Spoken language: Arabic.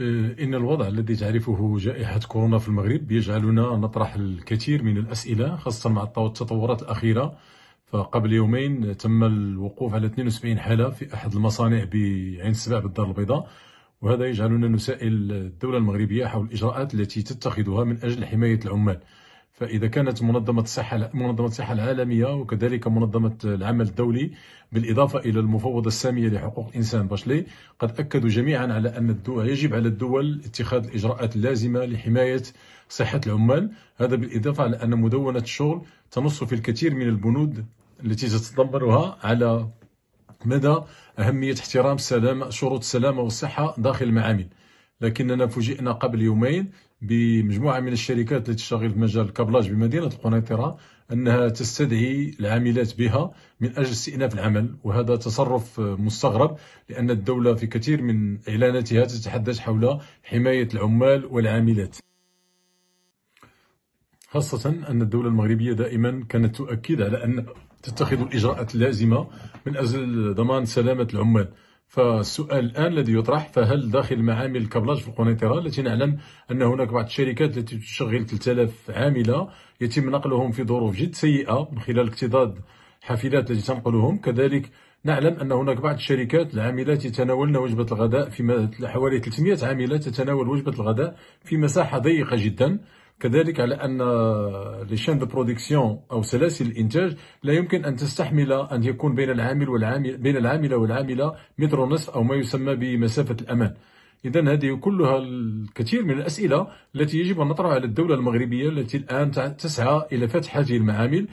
إن الوضع الذي تعرفه جائحة كورونا في المغرب يجعلنا نطرح الكثير من الأسئلة، خاصة مع التطورات الأخيرة. فقبل يومين تم الوقوف على 72 حالة في أحد المصانع بعين السبع بالدار البيضاء، وهذا يجعلنا نسائل الدولة المغربية حول الإجراءات التي تتخذها من أجل حماية العمال. فإذا كانت منظمة الصحة العالمية وكذلك منظمة العمل الدولي بالإضافة إلى المفوضة السامية لحقوق الإنسان باشلي قد أكدوا جميعا على أن يجب على الدول اتخاذ الإجراءات اللازمة لحماية صحة العمال، هذا بالإضافة على أن مدونة الشغل تنص في الكثير من البنود التي تتضمنها على مدى أهمية احترام شروط السلامة والصحة داخل المعامل. لكننا فوجئنا قبل يومين بمجموعة من الشركات التي تشتغل في مجال الكابلاج بمدينة القنيطرة أنها تستدعي العاملات بها من أجل استئناف العمل، وهذا تصرف مستغرب لأن الدولة في كثير من إعلاناتها تتحدث حول حماية العمال والعاملات، خاصة أن الدولة المغربية دائما كانت تؤكد على أن تتخذ الإجراءات اللازمة من أجل ضمان سلامة العمال. فالسؤال الآن الذي يطرح، فهل داخل معامل الكابلاج في القنيطرة التي نعلم أن هناك بعض الشركات التي تشغل 3000 عاملة يتم نقلهم في ظروف جد سيئة من خلال اكتظاظ حافلات التي تنقلهم، كذلك نعلم أن هناك بعض الشركات العاملات يتناولن وجبة الغداء في حوالي 300 عاملة تتناول وجبة الغداء في مساحة ضيقة جدا، كذلك على أن لشين دو برودكسيون أو سلاسل الإنتاج لا يمكن أن تستحمل أن يكون بين العاملة والعاملة متر ونصف أو ما يسمى بمسافة الأمان. إذا هذه كلها الكثير من الأسئلة التي يجب أن نطرحها على الدولة المغربية التي الآن تسعى إلى فتح هذه المعامل